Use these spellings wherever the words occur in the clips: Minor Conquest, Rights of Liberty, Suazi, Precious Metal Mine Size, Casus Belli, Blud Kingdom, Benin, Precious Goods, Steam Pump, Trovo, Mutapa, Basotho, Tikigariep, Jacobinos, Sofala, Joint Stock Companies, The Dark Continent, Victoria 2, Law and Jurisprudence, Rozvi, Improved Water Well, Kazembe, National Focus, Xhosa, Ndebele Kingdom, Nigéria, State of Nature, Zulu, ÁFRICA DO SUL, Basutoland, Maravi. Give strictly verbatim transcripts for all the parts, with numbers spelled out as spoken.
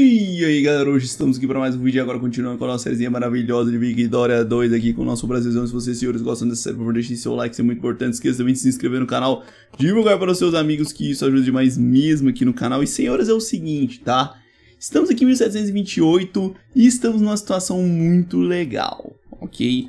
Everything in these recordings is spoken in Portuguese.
E aí galera, hoje estamos aqui para mais um vídeo e agora continuando com a nossa sériezinha maravilhosa de Victoria dois aqui com o nosso Brasilzão. Se vocês senhores gostam dessa série, por favor deixem seu like, isso é muito importante. Esqueça também de se inscrever no canal, divulgar para os seus amigos que isso ajuda demais mesmo aqui no canal. E senhores, é o seguinte, tá? Estamos aqui em mil setecentos e vinte e oito e estamos numa situação muito legal, ok?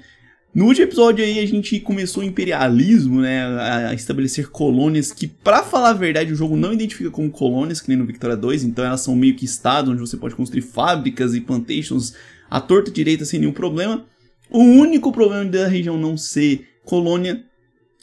No último episódio aí a gente começou o imperialismo, né, a estabelecer colônias que, pra falar a verdade, o jogo não identifica como colônias, que nem no Victoria dois, então elas são meio que estados onde você pode construir fábricas e plantations à torta direita sem nenhum problema. O único problema da região não ser colônia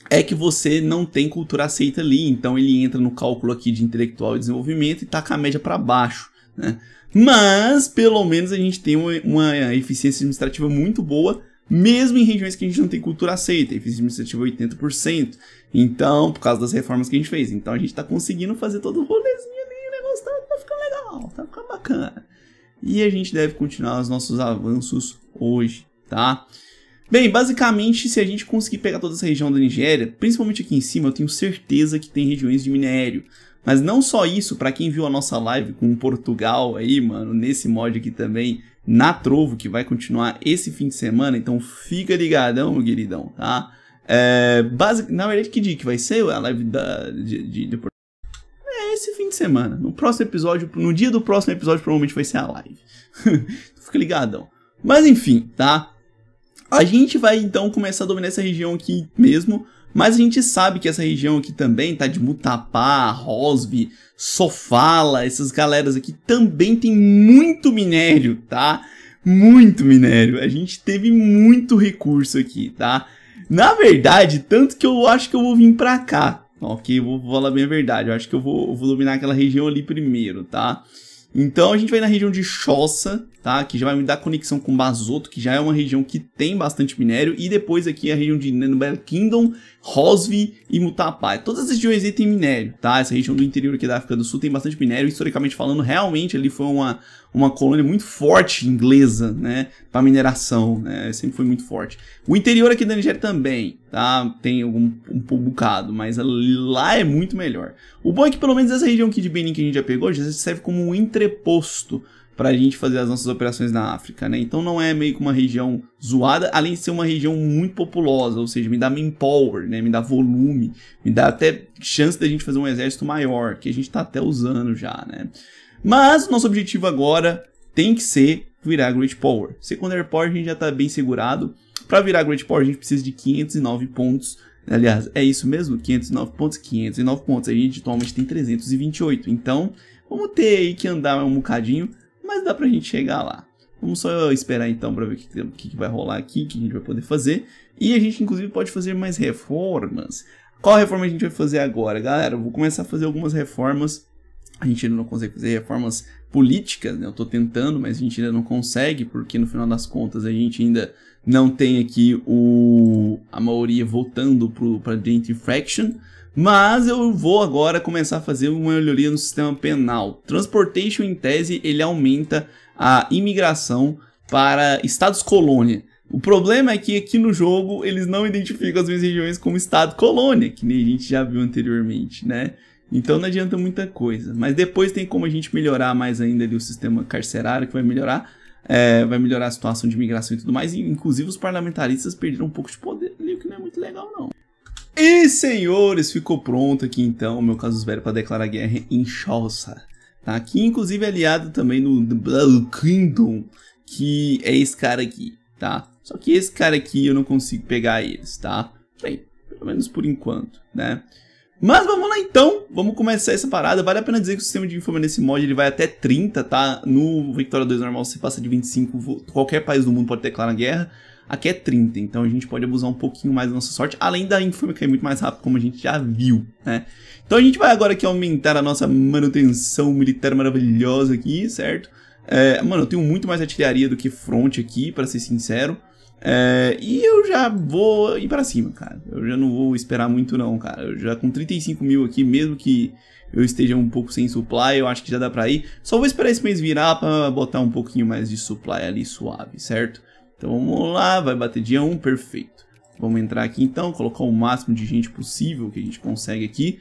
é que você não tem cultura aceita ali, então ele entra no cálculo aqui de intelectual e desenvolvimento e taca a média pra baixo, né. Mas, pelo menos a gente tem uma, uma eficiência administrativa muito boa, mesmo em regiões que a gente não tem cultura aceita, eficiência administrativa oitenta por cento, então, por causa das reformas que a gente fez. Então a gente tá conseguindo fazer todo o rolezinho ali, o negócio tá, tá ficando legal, tá ficando bacana. E a gente deve continuar os nossos avanços hoje, tá? Bem, basicamente, se a gente conseguir pegar toda essa região da Nigéria, principalmente aqui em cima, eu tenho certeza que tem regiões de minério. Mas não só isso, pra quem viu a nossa live com Portugal aí, mano, nesse mod aqui também, na Trovo, que vai continuar esse fim de semana, então fica ligadão, meu queridão, tá? É, base... Na verdade, que dia que vai ser a live da... de, de, de... É esse fim de semana, no próximo episódio, no dia do próximo episódio provavelmente vai ser a live. Fica ligadão. Mas enfim, tá? A gente vai então começar a dominar essa região aqui mesmo, mas a gente sabe que essa região aqui também, tá, de Mutapa, Rozvi, Sofala, essas galeras aqui também tem muito minério, tá? Muito minério. A gente teve muito recurso aqui, tá? Na verdade, tanto que eu acho que eu vou vir pra cá. Ok, vou falar bem a verdade. Eu acho que eu vou, vou dominar aquela região ali primeiro, tá? Então a gente vai na região de Xhosa, tá? Que já vai me dar conexão com Basotho, que já é uma região que tem bastante minério. E depois aqui a região de Ndebele Kingdom, Rozvi e Mutapa. Todas essas regiões aí tem minério, tá? Essa região do interior aqui da África do Sul tem bastante minério. Historicamente falando, realmente ali foi uma, uma colônia muito forte inglesa, né? Pra mineração, né? Sempre foi muito forte. O interior aqui da Nigéria também, tá? Tem algum, um bocado, mas lá é muito melhor. O bom é que pelo menos essa região aqui de Benin que a gente já pegou, já serve como um entreposto pra gente fazer as nossas operações na África, né? Então não é meio que uma região zoada, além de ser uma região muito populosa, ou seja, me dá manpower, né? Me dá volume, me dá até chance da gente fazer um exército maior, que a gente tá até usando já, né? Mas o nosso objetivo agora tem que ser virar Great Power. Secondary Power a gente já tá bem segurado. Pra virar Great Power a gente precisa de quinhentos e nove pontos. Aliás, é isso mesmo? quinhentos e nove pontos, quinhentos e nove pontos. A gente atualmente tem trezentos e vinte e oito, então vamos ter aí que andar um bocadinho, mas dá pra gente chegar lá. Vamos só esperar então pra ver o que, que, que vai rolar aqui, o que a gente vai poder fazer. E a gente inclusive pode fazer mais reformas. Qual reforma a gente vai fazer agora? Galera, eu vou começar a fazer algumas reformas. A gente ainda não consegue fazer reformas políticas, né? Eu tô tentando, mas a gente ainda não consegue, porque no final das contas a gente ainda não tem aqui o... a maioria voltando pro... pra Joint Fraction. Mas eu vou agora começar a fazer uma melhoria no sistema penal. Transportation, em tese, ele aumenta a imigração para estados-colônia. O problema é que aqui no jogo eles não identificam as minhas regiões como estado-colônia, que nem a gente já viu anteriormente, né? Então não adianta muita coisa. Mas depois tem como a gente melhorar mais ainda ali o sistema carcerário, que vai melhorar. É, vai melhorar a situação de imigração e tudo mais. E, inclusive os parlamentaristas perderam um pouco de poder ali, o que não é muito legal, não. E, senhores, ficou pronto aqui, então, o meu Casus Belli para declarar guerra em Xhosa, tá? Que, inclusive, é aliado também no Blud Kingdom, que é esse cara aqui, tá? Só que esse cara aqui eu não consigo pegar eles, tá? Bem, pelo menos por enquanto, né? Mas vamos lá, então. Vamos começar essa parada. Vale a pena dizer que o sistema de infâmia nesse mod, ele vai até trinta, tá? No Victoria dois normal, se passa de vinte e cinco, qualquer país do mundo pode declarar guerra. Aqui é trinta, então a gente pode abusar um pouquinho mais da nossa sorte, além da infâmia cair muito mais rápido, como a gente já viu, né? Então a gente vai agora aqui aumentar a nossa manutenção militar maravilhosa aqui, certo? É, mano, eu tenho muito mais artilharia do que front aqui, pra ser sincero. É, e eu já vou ir pra cima, cara. Eu já não vou esperar muito não, cara. Eu já com trinta e cinco mil aqui, mesmo que eu esteja um pouco sem supply, eu acho que já dá pra ir. Só vou esperar esse mês virar pra botar um pouquinho mais de supply ali suave, certo? Então vamos lá, vai bater dia um, perfeito. Vamos entrar aqui então, colocar o máximo de gente possível que a gente consegue aqui.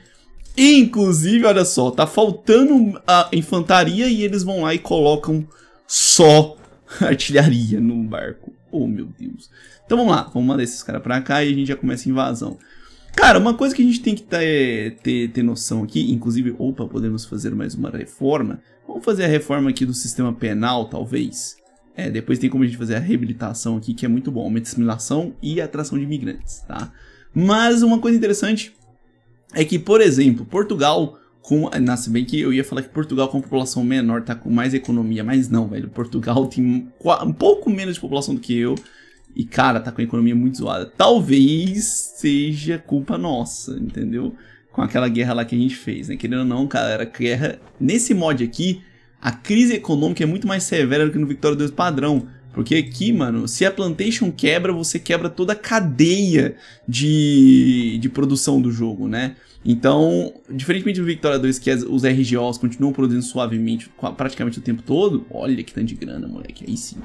Inclusive, olha só, tá faltando a infantaria e eles vão lá e colocam só artilharia no barco. Oh, meu Deus. Então vamos lá, vamos mandar esses caras pra cá e a gente já começa a invasão. Cara, uma coisa que a gente tem que ter, ter, ter noção aqui, inclusive, opa, podemos fazer mais uma reforma. Vamos fazer a reforma aqui do sistema penal, talvez. É, depois tem como a gente fazer a reabilitação aqui, que é muito bom. Aumenta a assimilação e a atração de imigrantes, tá? Mas uma coisa interessante é que, por exemplo, Portugal... Com, se bem que eu ia falar que Portugal com a população menor tá com mais economia, mas não, velho. Portugal tem um pouco menos de população do que eu e, cara, tá com a economia muito zoada. Talvez seja culpa nossa, entendeu? Com aquela guerra lá que a gente fez, né? Querendo ou não, cara, a guerra... Nesse mod aqui, a crise econômica é muito mais severa do que no Victoria dois padrão. Porque aqui, mano, se a plantation quebra, você quebra toda a cadeia de, de produção do jogo, né? Então, diferentemente do Victoria dois, que os R G Os continuam produzindo suavemente praticamente o tempo todo. Olha que tanto de grana, moleque, aí sim.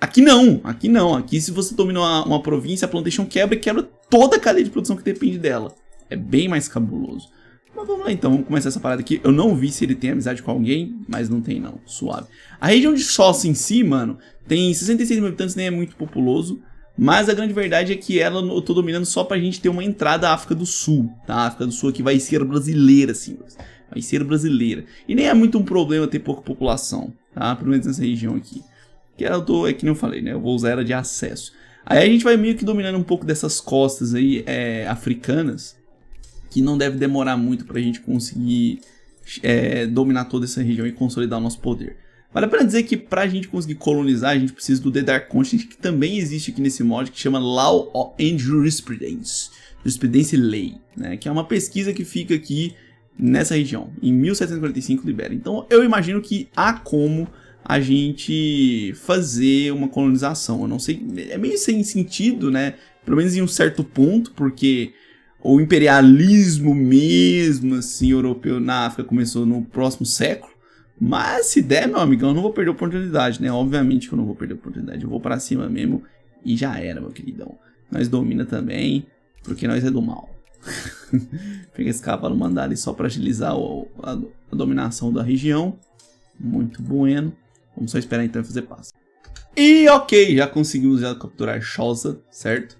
Aqui não, aqui não. Aqui se você domina uma, uma província, a plantation quebra e quebra toda a cadeia de produção que depende dela. É bem mais cabuloso. Mas vamos lá então, vamos começar essa parada aqui. Eu não vi se ele tem amizade com alguém, mas não tem não, suave. A região de Xhosa em si, mano, tem sessenta e seis mil habitantes, nem é muito populoso. Mas a grande verdade é que ela eu tô dominando só pra gente ter uma entrada à África do Sul, tá? A África do Sul aqui vai ser brasileira, sim, vai ser brasileira. E nem é muito um problema ter pouca população, tá? Pelo menos nessa região aqui. Que ela eu tô, é que nem eu falei, né? Eu vou usar ela de acesso. Aí a gente vai meio que dominando um pouco dessas costas aí, é, africanas. Que não deve demorar muito pra gente conseguir é, dominar toda essa região e consolidar o nosso poder. Vale a pena dizer que pra gente conseguir colonizar, a gente precisa do The Dark Continent, que também existe aqui nesse mod, que chama Law and Jurisprudence. Jurisprudência e Lei, né? Que é uma pesquisa que fica aqui nessa região. Em mil setecentos e quarenta e cinco libera. Então eu imagino que há como a gente fazer uma colonização. Eu não sei, é meio sem sentido, né? Pelo menos em um certo ponto, porque... O imperialismo mesmo, assim, europeu na África começou no próximo século. Mas se der, meu amigão, eu não vou perder a oportunidade, né? Obviamente que eu não vou perder a oportunidade. Eu vou pra cima mesmo e já era, meu queridão. Nós domina também, porque nós é do mal. Pega esse cavalo mandar ali só pra agilizar a, a, a dominação da região. Muito bueno. Vamos só esperar então fazer passo. E ok, já conseguimos já capturar Xhosa, certo?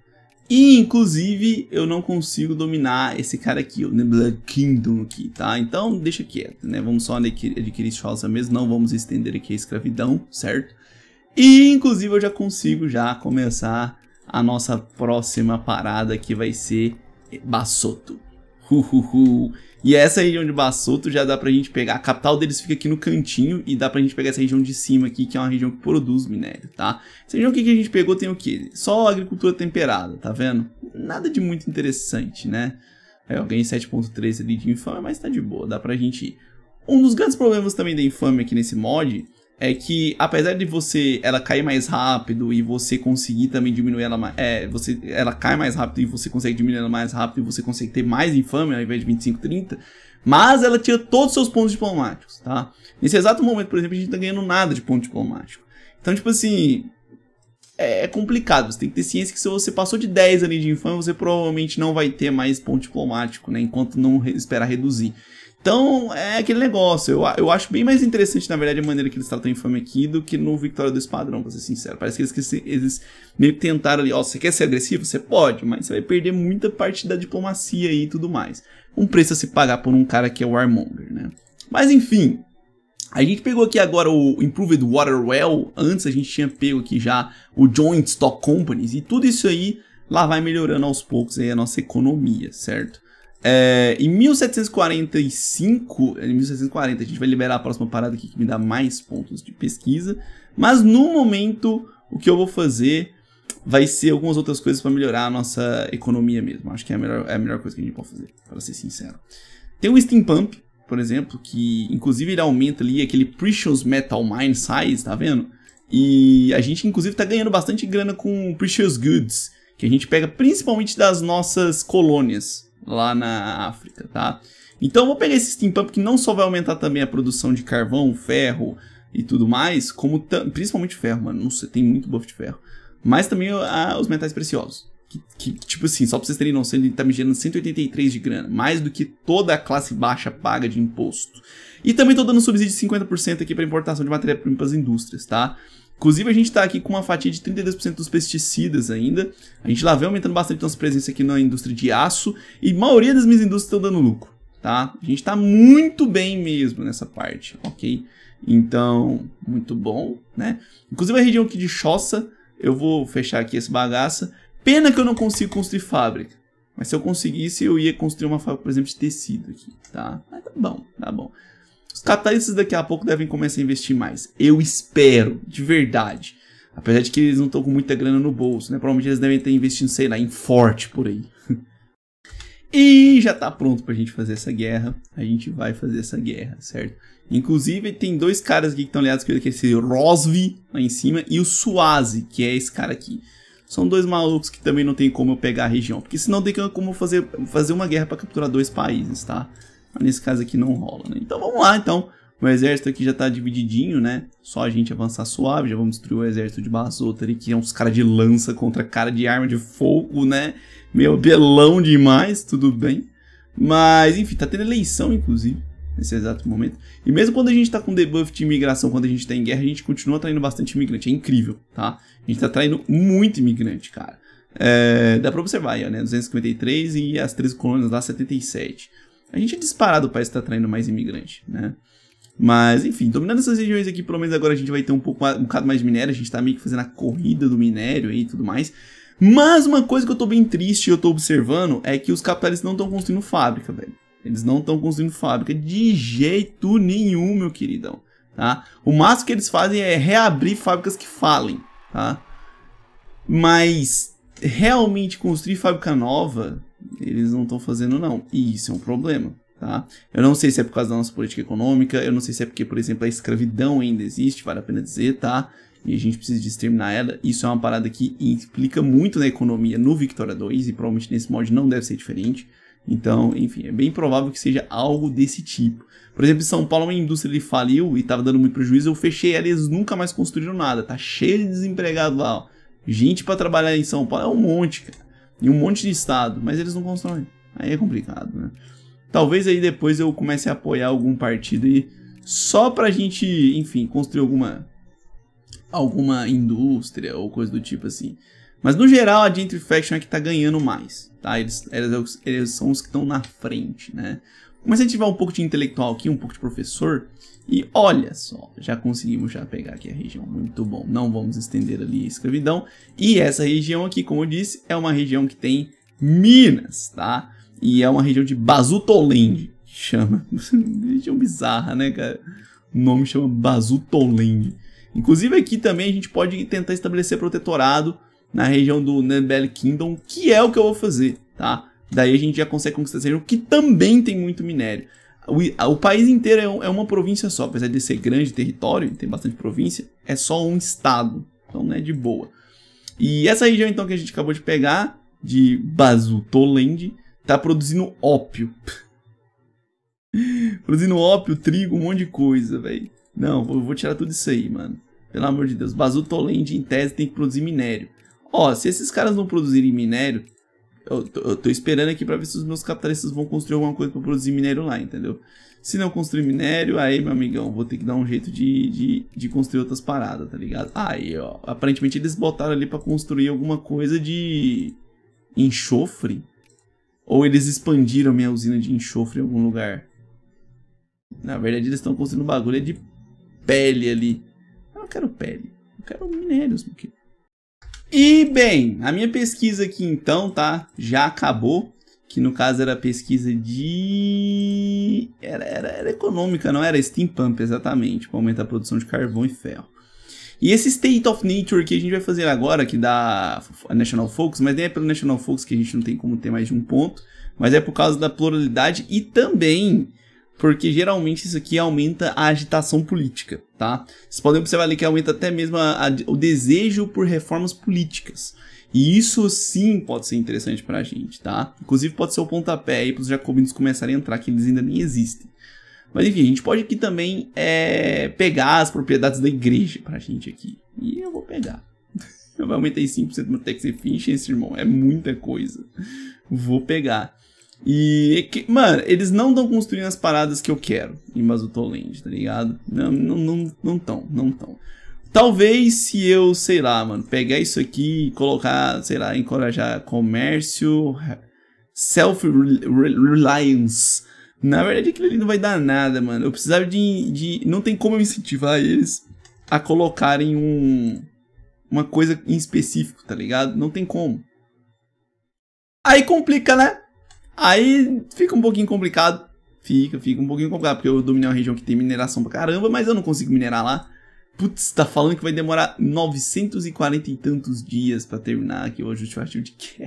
E, inclusive, eu não consigo dominar esse cara aqui, o Ndebele Kingdom aqui, tá? Então, deixa quieto, né? Vamos só adquirir Xhosa mesmo, não vamos estender aqui a escravidão, certo? E, inclusive, eu já consigo já começar a nossa próxima parada, que vai ser Basotho. Uhuhu. E essa região de Basotho já dá pra gente pegar, a capital deles fica aqui no cantinho e dá pra gente pegar essa região de cima aqui, que é uma região que produz minério, tá? Essa região aqui que a gente pegou tem o quê? Só agricultura temperada, tá vendo? Nada de muito interessante, né? É, eu ganhei sete ponto três ali de infâmia, mas tá de boa, dá pra gente ir. Um dos grandes problemas também da infâmia aqui nesse mod é que, apesar de você ela cair mais rápido e você conseguir também diminuir ela, é, você, ela cai mais rápido e você consegue diminuir ela mais rápido e você consegue ter mais infâmia ao invés de vinte e cinco, trinta, mas ela tira todos os seus pontos diplomáticos, tá? Nesse exato momento, por exemplo, a gente tá ganhando nada de ponto diplomático. Então, tipo assim, é, é complicado, você tem que ter ciência que se você passou de dez ali de infâmia, você provavelmente não vai ter mais ponto diplomático, né? Enquanto não re- esperar reduzir. Então, é aquele negócio, eu, eu acho bem mais interessante, na verdade, a maneira que eles tratam a infâmia aqui do que no Victoria dois padrão, pra ser sincero. Parece que eles, que se, eles meio que tentaram ali, ó, você quer ser agressivo? Você pode, mas você vai perder muita parte da diplomacia e tudo mais. Um preço a se pagar por um cara que é Warmonger, né? Mas enfim, a gente pegou aqui agora o Improved Water Well, antes a gente tinha pego aqui já o Joint Stock Companies, e tudo isso aí lá vai melhorando aos poucos aí a nossa economia, certo? É, em mil setecentos e quarenta e cinco, em mil setecentos e quarenta a gente vai liberar a próxima parada aqui que me dá mais pontos de pesquisa. Mas no momento o que eu vou fazer vai ser algumas outras coisas para melhorar a nossa economia mesmo. Acho que é a melhor, é a melhor coisa que a gente pode fazer, para ser sincero. Tem o Steam Pump, por exemplo, que inclusive ele aumenta ali aquele Precious Metal Mine Size, tá vendo? E a gente inclusive tá ganhando bastante grana com Precious Goods, que a gente pega principalmente das nossas colônias lá na África, tá? Então eu vou pegar esse Steam Pump que não só vai aumentar também a produção de carvão, ferro e tudo mais, como principalmente ferro, mano, não sei, tem muito buff de ferro, mas também a, os metais preciosos, Que, que, tipo assim, só pra vocês terem noção, ele tá me gerando cento e oitenta e três de grana, mais do que toda a classe baixa paga de imposto. E também tô dando subsídio de cinquenta por cento aqui pra importação de matéria-prima pras indústrias, tá? Inclusive a gente tá aqui com uma fatia de trinta e dois por cento dos pesticidas ainda. A gente lá vem aumentando bastante nossa presença aqui na indústria de aço, e a maioria das minhas indústrias estão dando lucro, tá? A gente tá muito bem mesmo nessa parte, ok? Então, muito bom, né? Inclusive a região aqui de Xhosa, eu vou fechar aqui essa bagaça. Pena que eu não consigo construir fábrica, mas se eu conseguisse eu ia construir uma fábrica, por exemplo, de tecido aqui, tá? Mas tá bom, tá bom. Os capitalistas daqui a pouco devem começar a investir mais, eu espero, de verdade. Apesar de que eles não estão com muita grana no bolso, né? Provavelmente eles devem estar investindo, sei lá, em forte por aí. E já tá pronto pra gente fazer essa guerra, a gente vai fazer essa guerra, certo? Inclusive tem dois caras aqui que estão aliados com ele, que é esse Rozvi lá em cima e o Suazi, que é esse cara aqui. São dois malucos que também não tem como eu pegar a região, porque senão tem como fazer, fazer uma guerra para capturar dois países, tá? Mas nesse caso aqui não rola, né? Então vamos lá, então. O exército aqui já tá divididinho, né? Só a gente avançar suave, já vamos destruir o exército de Basotho ali, que é uns caras de lança contra cara de arma de fogo, né? Meu, belão demais, tudo bem. Mas, enfim, tá tendo eleição, inclusive, nesse exato momento. E mesmo quando a gente tá com debuff de imigração, quando a gente tá em guerra, a gente continua atraindo bastante imigrante. É incrível, tá? A gente tá atraindo muito imigrante, cara. É, dá pra observar aí, ó, né? duzentos e cinquenta e três e as treze colônias lá, setenta e sete. A gente é disparado o país que tá atraindo mais imigrante, né? Mas, enfim, dominando essas regiões aqui, pelo menos agora a gente vai ter um pouco, um bocado mais de minério. A gente tá meio que fazendo a corrida do minério aí e tudo mais. Mas uma coisa que eu tô bem triste e eu tô observando é que os capitalistas não estão construindo fábrica, velho. Eles não estão construindo fábrica de jeito nenhum, meu queridão, tá? O máximo que eles fazem é reabrir fábricas que falem, tá? Mas realmente construir fábrica nova, eles não estão fazendo não. E isso é um problema, tá? Eu não sei se é por causa da nossa política econômica, eu não sei se é porque, por exemplo, a escravidão ainda existe, vale a pena dizer, tá? E a gente precisa de exterminar ela. Isso é uma parada que implica muito na economia no Victoria dois e provavelmente nesse mod não deve ser diferente. Então, enfim, é bem provável que seja algo desse tipo. Por exemplo, em São Paulo, uma indústria ele faliu e tava dando muito prejuízo, eu fechei ela e eles nunca mais construíram nada. Tá cheio de desempregado lá, ó. Gente pra trabalhar em São Paulo é um monte, cara. E um monte de estado, mas eles não constroem. Aí é complicado, né? Talvez aí depois eu comece a apoiar algum partido aí, só pra gente, enfim, construir alguma, alguma indústria ou coisa do tipo assim. Mas no geral a Gentry Faction é que tá ganhando mais, tá? Eles, eles, eles são os que estão na frente, né? Mas se a gente tiver um pouco de intelectual aqui, um pouco de professor, e olha só, já conseguimos já pegar aqui a região, muito bom. Não vamos estender ali a escravidão. E essa região aqui, como eu disse, é uma região que tem minas, tá? E é uma região de Basutoland, chama, região bizarra, né, cara? O nome chama Basutoland. Inclusive aqui também a gente pode tentar estabelecer protetorado na região do Ndebele Kingdom, que é o que eu vou fazer, tá? Daí a gente já consegue conquistar essa região, que também tem muito minério. O, o país inteiro é, um, é uma província só, apesar de ser grande território, tem bastante província, é só um estado, então não é de boa. E essa região então que a gente acabou de pegar, de Basutoland, tá produzindo ópio. Produzindo ópio, trigo, um monte de coisa, velho. Não, eu vou tirar tudo isso aí, mano. Pelo amor de Deus, Basutoland em tese tem que produzir minério. Ó, oh, se esses caras não produzirem minério, eu tô, eu tô esperando aqui pra ver se os meus capitalistas vão construir alguma coisa pra produzir minério lá, entendeu? Se não construir minério, aí, meu amigão, vou ter que dar um jeito de, de, de construir outras paradas, tá ligado? Aí, ó, aparentemente eles botaram ali pra construir alguma coisa de enxofre. Ou eles expandiram minha usina de enxofre em algum lugar. Na verdade, eles estão construindo um bagulho de pele ali. Eu não quero pele, eu quero minérios, meu querido. E bem, a minha pesquisa aqui então, tá, já acabou, que no caso era pesquisa de... Era, era, era econômica, não era Steam Pump exatamente, para aumentar a produção de carvão e ferro. E esse State of Nature que a gente vai fazer agora, que dá a National Focus, mas nem é pelo National Focus que a gente não tem como ter mais de um ponto, mas é por causa da pluralidade e também... porque geralmente isso aqui aumenta a agitação política, tá? Vocês podem observar ali que aumenta até mesmo a, a, o desejo por reformas políticas. E isso sim pode ser interessante pra gente, tá? Inclusive pode ser o pontapé aí pros jacobinos começarem a entrar, que eles ainda nem existem. Mas enfim, a gente pode aqui também é, pegar as propriedades da igreja pra gente aqui. E eu vou pegar. Vai aumentar em cinco por cento meu tax efficiency, irmão. É muita coisa. Vou pegar. E, mano, eles não estão construindo as paradas que eu quero em Basutoland, tá ligado? Não estão, não, não tão, não tão. Talvez se eu, sei lá, mano, pegar isso aqui e colocar, sei lá, encorajar comércio, self-reliance. Na verdade aquilo ali não vai dar nada, mano. Eu precisava de, de... Não tem como eu incentivar eles a colocarem um... uma coisa em específico, tá ligado? Não tem como. Aí complica, né? Aí fica um pouquinho complicado. Fica, fica um pouquinho complicado. Porque eu dominei uma região que tem mineração pra caramba, mas eu não consigo minerar lá. Putz, tá falando que vai demorar novecentos e quarenta e tantos dias pra terminar aqui o justificativo de que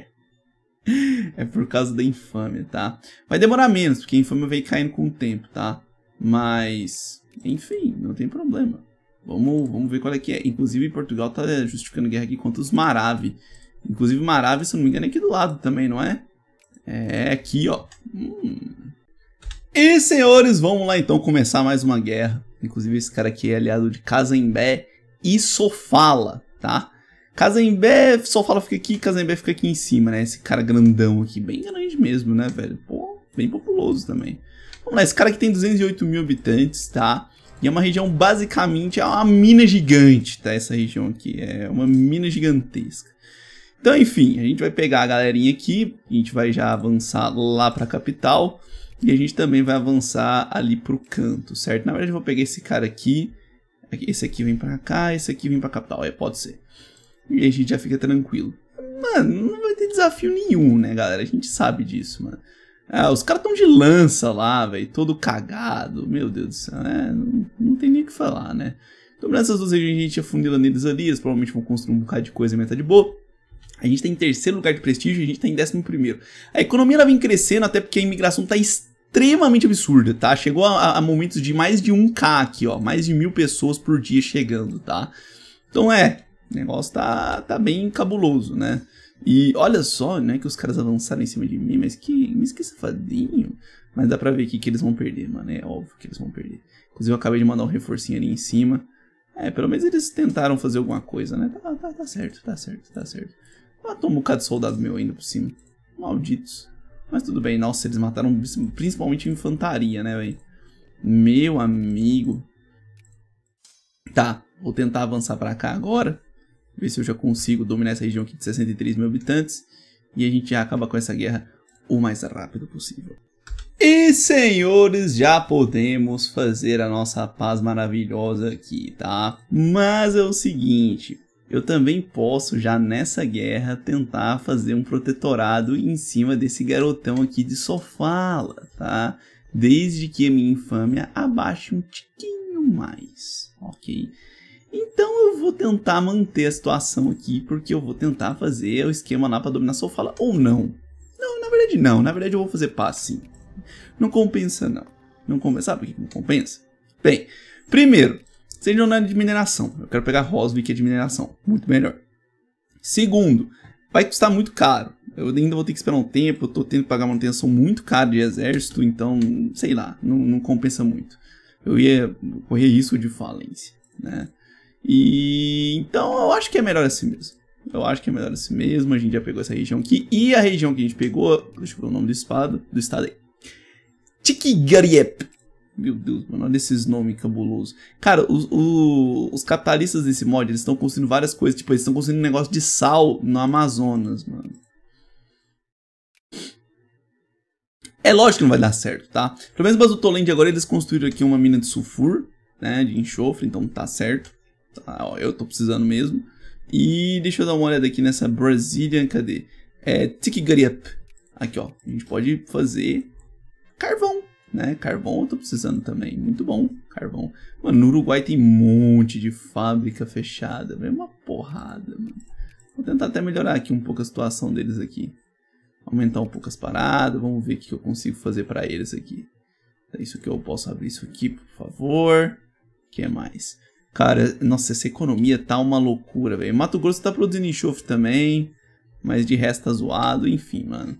é por causa da infâmia, tá? Vai demorar menos, porque a infâmia vai caindo com o tempo, tá? Mas, enfim, não tem problema. Vamos, vamos ver qual é que é. Inclusive, Portugal tá justificando guerra aqui contra os Maravi. Inclusive, Maravi, se eu não me engano, é aqui do lado também, não é? É aqui, ó. Hum. E, senhores, vamos lá então começar mais uma guerra. Inclusive, esse cara aqui é aliado de Kazembe e Sofala, tá? Kazembe, Sofala fica aqui, Kazembe fica aqui em cima, né? Esse cara grandão aqui, bem grande mesmo, né, velho? Pô, bem populoso também. Vamos lá, esse cara aqui tem duzentos e oito mil habitantes, tá? E é uma região, basicamente, é uma mina gigante, tá? Essa região aqui é uma mina gigantesca. Então, enfim, a gente vai pegar a galerinha aqui, a gente vai já avançar lá pra capital, e a gente também vai avançar ali pro canto, certo? Na verdade, eu vou pegar esse cara aqui, esse aqui vem pra cá, esse aqui vem pra capital, é, pode ser. E a gente já fica tranquilo. Mano, não vai ter desafio nenhum, né, galera? A gente sabe disso, mano. Ah, os caras estão de lança lá, velho, todo cagado. Meu Deus do céu, é, não, não tem nem o que falar, né? Então, nessas duas regiões, a gente afundila neles ali. Eles provavelmente vão construir um bocado de coisa e metade boa. A gente tá em terceiro lugar de prestígio e a gente tá em décimo primeiro. A economia, ela vem crescendo, até porque a imigração tá extremamente absurda, tá? Chegou a, a momentos de mais de um K aqui, ó. Mais de mil pessoas por dia chegando, tá? Então, é... O negócio tá, tá bem cabuloso, né? E olha só, né, que os caras avançaram em cima de mim, mas que, mas que safadinho. Mas dá pra ver aqui que eles vão perder, mano. É óbvio que eles vão perder. Inclusive eu acabei de mandar um reforcinho ali em cima. É, pelo menos eles tentaram fazer alguma coisa, né? Tá, tá, tá certo, tá certo, tá certo. Matou um bocado de soldado meu ainda por cima. Malditos. Mas tudo bem, nossa, eles mataram principalmente infantaria, né, velho? Meu amigo. Tá, vou tentar avançar pra cá agora. Ver se eu já consigo dominar essa região aqui de sessenta e três mil habitantes. E a gente já acaba com essa guerra o mais rápido possível. E, senhores, já podemos fazer a nossa paz maravilhosa aqui, tá? Mas é o seguinte, eu também posso já nessa guerra tentar fazer um protetorado em cima desse garotão aqui de Sofala, tá? Desde que a minha infâmia abaixe um tiquinho mais, ok? Então eu vou tentar manter a situação aqui, porque eu vou tentar fazer o esquema lá para dominar Sofala, ou não. Não, na verdade não, na verdade eu vou fazer paz sim. Não compensa não, não compensa, sabe por que não compensa? Bem, primeiro, seja jornada de mineração, eu quero pegar Rozvi, que é de mineração, muito melhor. Segundo, vai custar muito caro, eu ainda vou ter que esperar um tempo, eu tô tendo que pagar manutenção muito cara de exército, então, sei lá, não, não compensa muito. Eu ia correr risco de falência, né? E então eu acho que é melhor assim mesmo. Eu acho que é melhor assim mesmo. A gente já pegou essa região aqui. E a região que a gente pegou, deixa eu ver o nome do estado, do estado aí. Tikigariep. Meu Deus, mano, olha esses nomes cabulosos. Cara, os, os, os capitalistas desse mod, eles estão construindo várias coisas. Tipo, eles estão construindo um negócio de sal no Amazonas, mano. É lógico que não vai dar certo, tá? Pelo menos Basutoland agora eles construíram aqui uma mina de sulfur, né, de enxofre, então tá certo. Tá, ó, eu tô precisando mesmo. E deixa eu dar uma olhada aqui nessa Brazilian, cadê? É Tikigariep. Aqui, ó, a gente pode fazer carvão, né? Carvão eu tô precisando também, muito bom, carvão. Mano, no Uruguai tem um monte de fábrica fechada, é uma porrada, mano. Vou tentar até melhorar aqui um pouco a situação deles aqui. Aumentar um pouco as paradas, vamos ver o que eu consigo fazer pra eles aqui. É isso que eu posso abrir isso aqui, por favor. O que mais? Cara, nossa, essa economia tá uma loucura, velho. Mato Grosso tá produzindo enxofre também, mas de resto tá zoado, enfim, mano.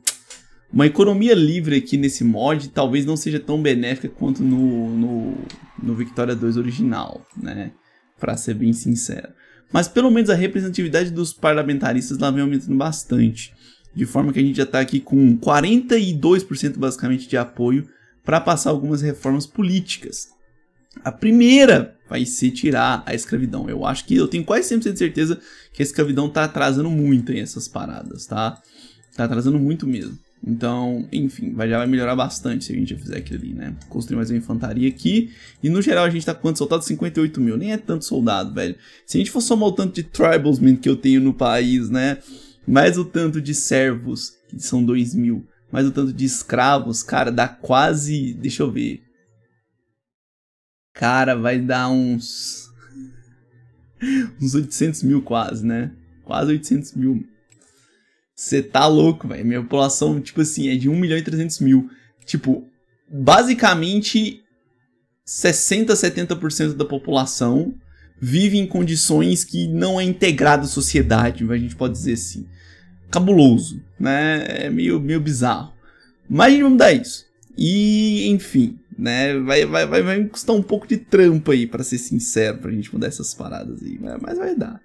Uma economia livre aqui nesse mod talvez não seja tão benéfica quanto no, no, no Victoria dois original, né? para ser bem sincero. Mas pelo menos a representatividade dos parlamentaristas lá vem aumentando bastante, de forma que a gente já está aqui com quarenta e dois por cento basicamente de apoio para passar algumas reformas políticas. A primeira vai ser tirar a escravidão. Eu acho que eu tenho quase cem por cento de certeza que a escravidão está atrasando muito em essas paradas, tá? Tá atrasando muito mesmo. Então, enfim, vai, já vai melhorar bastante se a gente fizer aquilo ali, né? Construir mais uma infantaria aqui. E no geral a gente tá com quantos soldados? cinquenta e oito mil. Nem é tanto soldado, velho. Se a gente for somar o tanto de tribesmen que eu tenho no país, né? Mais o tanto de servos, que são dois mil. Mais o tanto de escravos, cara, dá quase... Deixa eu ver. Cara, vai dar uns... uns oitocentos mil quase, né? Quase oitocentos mil. Você tá louco, velho. Minha população, tipo assim, é de um milhão e trezentos mil. Tipo, basicamente, sessenta, setenta por cento da população vive em condições que não é integrada à sociedade, a gente pode dizer assim. Cabuloso, né? É meio, meio bizarro. Mas a gente vai mudar isso. E, enfim, né? Vai, vai, vai, vai custar um pouco de trampa aí, pra ser sincero, pra gente mudar essas paradas aí. Mas vai dar.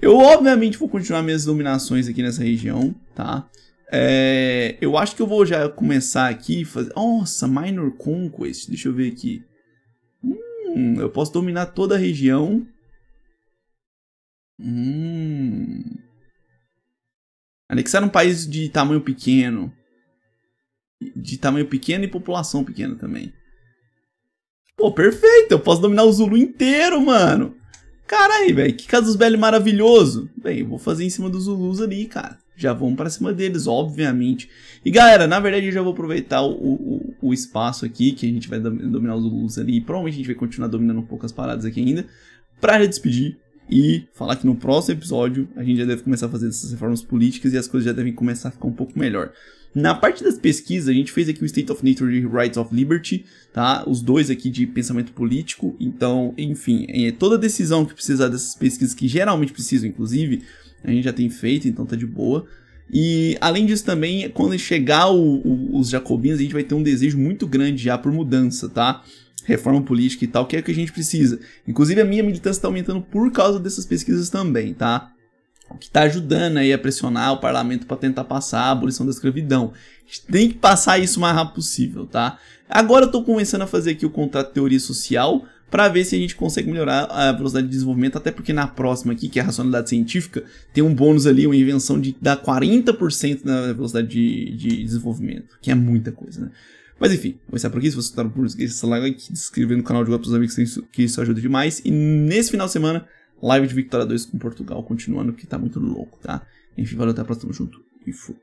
Eu, obviamente, vou continuar minhas dominações aqui nessa região, tá? É, eu acho que eu vou já começar aqui... Fazer... Nossa, Minor Conquest. Deixa eu ver aqui. Hum, eu posso dominar toda a região. Hum. Anexar um país de tamanho pequeno. De tamanho pequeno e população pequena também. Pô, perfeito. Eu posso dominar o Zulu inteiro, mano. Caralho, velho, que Casus Belli maravilhoso. Bem, eu vou fazer em cima dos Zulus ali, cara. Já vamos pra cima deles, obviamente. E galera, na verdade eu já vou aproveitar o, o, o espaço aqui, que a gente vai dominar os Zulus ali. E provavelmente a gente vai continuar dominando um pouco as paradas aqui ainda, pra já despedir e falar que no próximo episódio a gente já deve começar a fazer essas reformas políticas e as coisas já devem começar a ficar um pouco melhor. Na parte das pesquisas, a gente fez aqui o State of Nature e Rights of Liberty, tá? Os dois aqui de pensamento político. Então, enfim, é, toda decisão que precisar dessas pesquisas, que geralmente precisam, inclusive, a gente já tem feito, então tá de boa. E, além disso também, quando chegar o, o, os jacobinos, a gente vai ter um desejo muito grande já por mudança, tá? Reforma política e tal, que é o que a gente precisa. Inclusive, a minha militância tá aumentando por causa dessas pesquisas também, tá? Que tá ajudando aí a pressionar o parlamento para tentar passar a abolição da escravidão. A gente tem que passar isso o mais rápido possível, tá? Agora eu tô começando a fazer aqui o contrato de teoria social para ver se a gente consegue melhorar a velocidade de desenvolvimento, até porque na próxima aqui, que é a racionalidade científica, tem um bônus ali, uma invenção de dar quarenta por cento na velocidade de, de desenvolvimento, que é muita coisa, né? Mas enfim, vou encerrar por aqui. Se você gostar, não esqueça de se inscrever no canal de outros amigos, que isso, que isso ajuda demais. E nesse final de semana... Live de Victoria dois com Portugal, continuando, porque tá muito louco, tá? Enfim, valeu, até a próxima, tamo junto e fui.